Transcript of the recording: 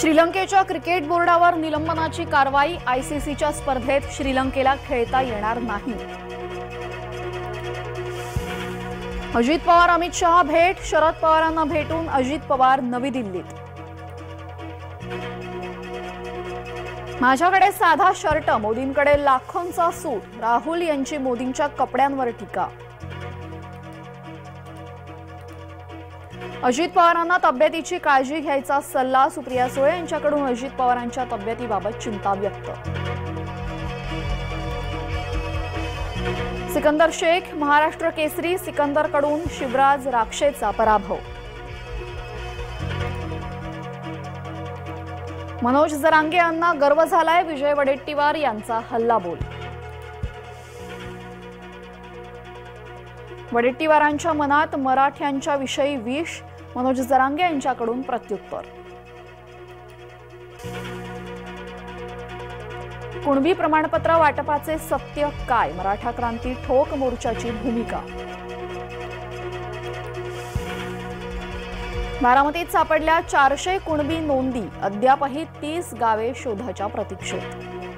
श्रीलंकेच्या क्रिकेट बोर्डावर निलंबनाची कारवाई. आयसीसीच्या स्पर्धेत श्रीलंकेला खेळता येणार नाही. अजित पवार अमित शाह भेट. शरद पवारांना भेटून अजित पवार नवी दिल्लीत. माझ्याकडे साधा शर्ट, मोदींकडे लाखोंचा सूट. राहुल यांची मोदींच्या कपड्यांवर टीका. अजित पवारांना तब्येतीची काळजी घ्यायचा सल्ला. सुप्रिया सुळे यांच्याकडून अजित पवारांच्या तब्येतीबाबत चिंता व्यक्त. सिकंदर शेख महाराष्ट्र केसरी. सिकंदरकडून शिवराज राक्षेचा पराभव. मनोज जरांगे यांना गर्व झालाय. विजय वडेट्टीवार यांचा हल्लाबोल. वडेट्टीवारांच्या मनात मराठ्यांच्या विषयी विष. मनोज जरांगे यांच्याकडून प्रत्युत्तर. कुणबी प्रमाणपत्र वाटपाचे सत्य काय. मराठा क्रांती ठोक मोर्चाची भूमिका. बारामतीत सापडल्या 400 कुणबी नोंदी. अद्यापही 30 गावे शोधाच्या प्रतीक्षेत.